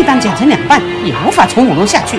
被单剪成两半，也无法从五楼下去。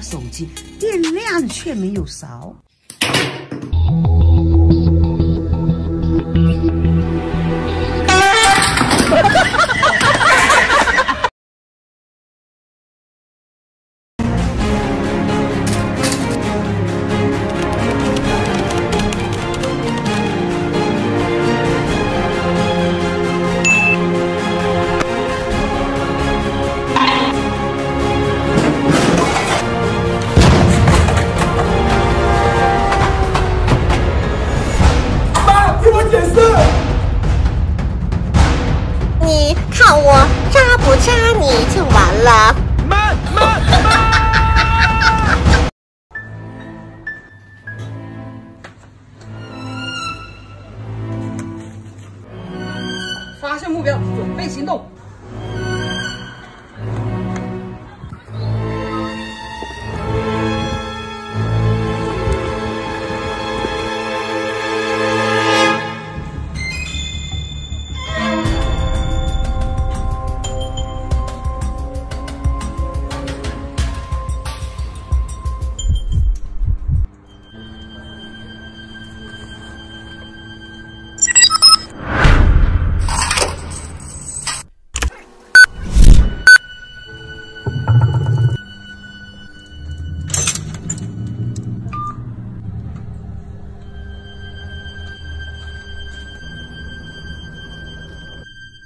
手机电量却没有少。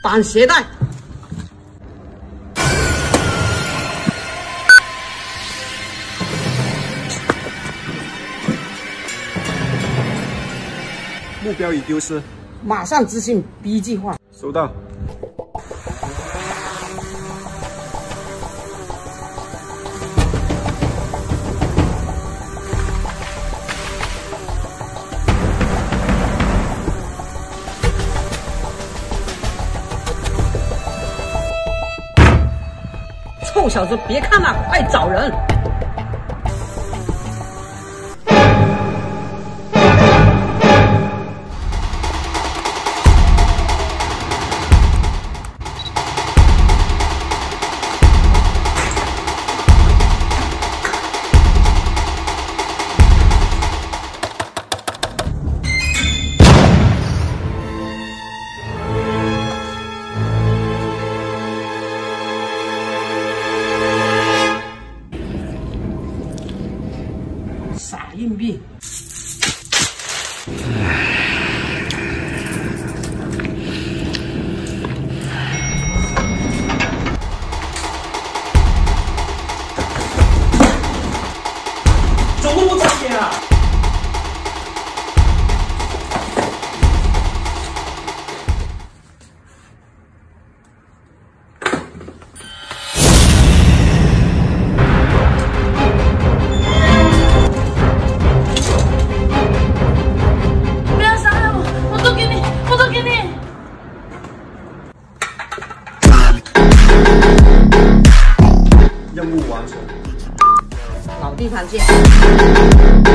绑鞋带。目标已丢失，马上执行 B 计划。收到。 臭小子，别看了，快找人！傻硬币！走路不长眼啊！任务完成，老地方见。